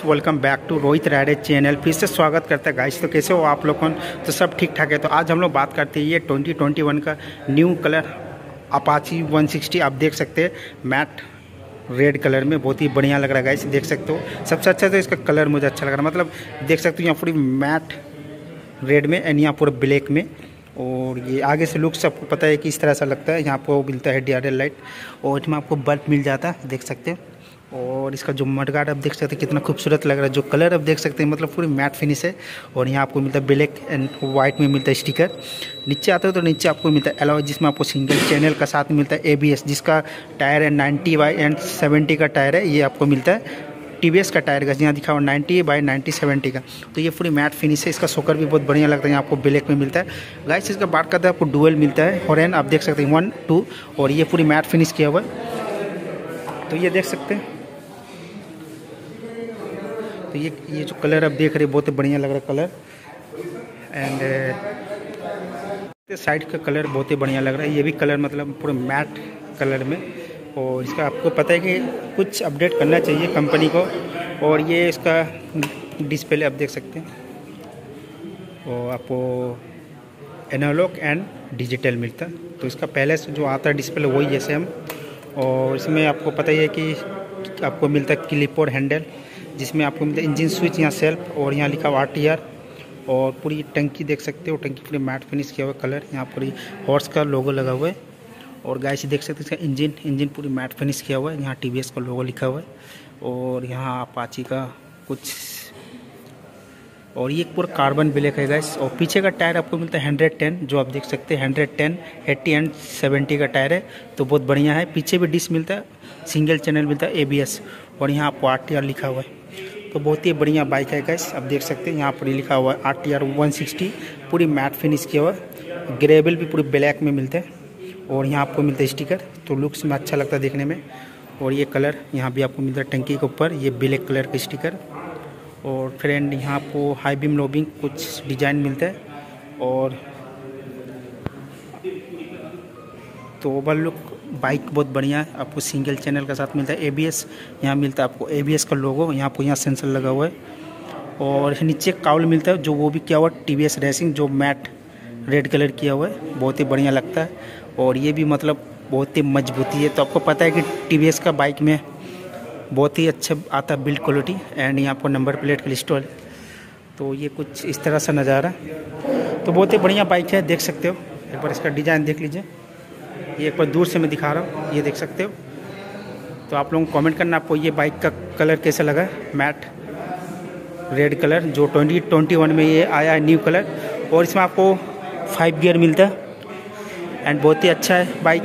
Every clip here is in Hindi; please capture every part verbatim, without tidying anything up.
Guys, welcome back to Rohit rider channel. फिर से स्वागत करता है गाइस। तो कैसे हो आप लोग? तो सब ठीक ठाक है। तो आज हम लोग बात करते हैं ये ट्वेंटी ट्वेंटी वन का new colour Apache one sixty. आप देख सकते हैं मैट रेड कलर में बहुत ही बढ़िया लग रहा है गाइस, देख सकते हो। सबसे अच्छा तो इसका कलर मुझे अच्छा लग रहा है, मतलब देख सकते हो यहाँ पूरी मैट रेड में एंड यहाँ पूरा ब्लैक में। और ये आगे से लुक सबको पता है कि इस तरह सा लगता है। यहाँ पर मिलता है डी आर एल लाइट और इसमें आपको बल्ब मिल जाता है, देख सकते हैं। और इसका जो मडगार्ड आप देख सकते हैं कितना खूबसूरत लग रहा है। जो कलर आप देख सकते हैं मतलब पूरी मैट फिनिश है। और यहाँ आपको मिलता है ब्लैक एंड वाइट में मिलता है स्टिकर। नीचे आते हो तो नीचे आपको मिलता है अलॉय, जिसमें आपको सिंगल चैनल का साथ मिलता है ए बी एस, जिसका टायर है नाइन्टी बाई एंड सेवेंटी का टायर है। ये आपको मिलता है टी वी एस का टायर का, यहाँ दिखा हुआ नाइन्टी बाई नाइन्टी सेवेंटी का। तो ये पूरी मैट फिनिश है। इसका सोकर भी बहुत बढ़िया लगता है, यहाँ आपको ब्लैक में मिलता है गाइस। इसका बात करते हैं आपको डुअल मिलता है हॉर्न, आप देख सकते हैं वन टू, और ये पूरी मैट फिनिश किया हुआ है। तो ये देख सकते हैं, तो ये ये जो कलर आप देख रहे हैं बहुत बढ़िया लग रहा है कलर। एंड साइड का कलर बहुत ही बढ़िया लग रहा है, ये भी कलर मतलब पूरा मैट कलर में। और इसका आपको पता है कि कुछ अपडेट करना चाहिए कंपनी को। और ये इसका डिस्प्ले आप देख सकते हैं, और आपको एनालॉग एंड डिजिटल मिलता है। तो इसका पहले से जो आता है डिस्प्ले वही जैसे हम। और इसमें आपको पता ही है कि आपको मिलता है क्लिप और हैंडल, जिसमें आपको मिलता है इंजन स्विच, यहाँ सेल्फ, और यहाँ लिखा हुआ आर टी आर। और पूरी टंकी देख सकते हो, टंकी पूरी मैट फिनिश किया हुआ कलर, यहाँ पूरी हॉर्स का लोगो लगा हुआ है। और गाइस देख सकते हैं इसका इंजन इंजन पूरी मैट फिनिश किया हुआ है, यहाँ टी वी एस का लोगो लिखा हुआ है, और यहाँ अपाची का कुछ। और ये पूरा कार्बन ब्लैक है गाइस। और पीछे का टायर आपको मिलता है हंड्रेड टेन, जो आप देख सकते हैं hundred ten, eighty and seventy का टायर है। तो बहुत बढ़िया है। पीछे भी डिस्क मिलता है, सिंगल चैनल मिलता है ए बी एस, और यहाँ आपको आर टी आर लिखा हुआ है। तो बहुत ही बढ़िया बाइक है गाइस, आप देख सकते हैं। यहाँ पर लिखा हुआ है R T R one sixty, पूरी मैट फिनिश किया हुआ है। ग्रेवल भी पूरे ब्लैक में मिलता है, और यहाँ आपको मिलता है स्टिकर। तो लुक्स में अच्छा लगता है देखने में। और ये कलर यहाँ भी आपको मिलता है टंकी के ऊपर, ये ब्लैक कलर का स्टिकर। और फ्रेंड यहाँ आपको हाई बीम लो बीम कुछ डिज़ाइन मिलता है। और तो ओवर लुक बाइक बहुत बढ़िया है। आपको सिंगल चैनल का साथ मिलता है ए बी एस, यहाँ मिलता है आपको ए बी एस का लोगो, यहाँ आपको यहाँ सेंसर लगा हुआ है। और नीचे काउल मिलता है, जो वो भी क्या हुआ टी वी एस रेसिंग, जो मैट रेड कलर किया हुआ है, बहुत ही बढ़िया लगता है। और ये भी मतलब बहुत ही मजबूती है। तो आपको पता है कि टी वी एस का बाइक में बहुत ही अच्छा आता है बिल्ड क्वालिटी। एंड यहाँ आपको नंबर प्लेट का लिस्ट। तो ये कुछ इस तरह सा नज़ारा, तो बहुत ही बढ़िया बाइक है, देख सकते हो। एक बार इसका डिज़ाइन देख लीजिए, ये एक बार दूर से मैं दिखा रहा हूँ, ये देख सकते हो। तो आप लोगों को कमेंट करना आपको ये बाइक का कलर कैसा लगा, मैट रेड कलर, जो ट्वेंटी ट्वेंटी वन में ये आया है न्यू कलर। और इसमें आपको फाइव गियर मिलता है, एंड बहुत ही अच्छा है बाइक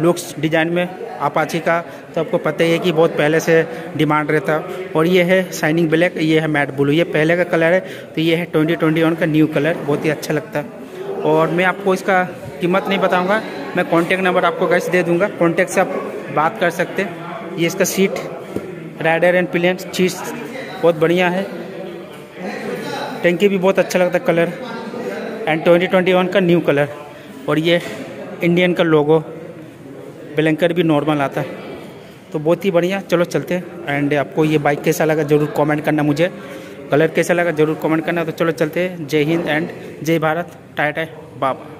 लुक्स डिज़ाइन में अपाची का। तो आपको पता ही है कि बहुत पहले से डिमांड रहता है। और ये है शाइनिंग ब्लैक, ये है मैट ब्लू, ये पहले का कलर है। तो ये है ट्वेंटी ट्वेंटी वन का न्यू कलर, बहुत ही अच्छा लगता है। और मैं आपको इसका कीमत नहीं बताऊंगा, मैं कॉन्टैक्ट नंबर आपको गाइस दे दूंगा, कॉन्टैक्ट से आप बात कर सकते हैं। ये इसका सीट राइडर एंड प्लेन चीज बहुत बढ़िया है, टंकी भी बहुत अच्छा लगता है colour, and twenty twenty one का न्यू कलर। और ये इंडियन का लोगो, ब्लैंकर भी नॉर्मल आता है, तो बहुत ही बढ़िया। चलो चलते हैं। एंड आपको ये बाइक कैसा लगा ज़रूर कमेंट करना, मुझे कलर कैसा लगा ज़रूर कमेंट करना। तो चलो चलते हैं। जय हिंद एंड जय भारत। टाटा बाबा।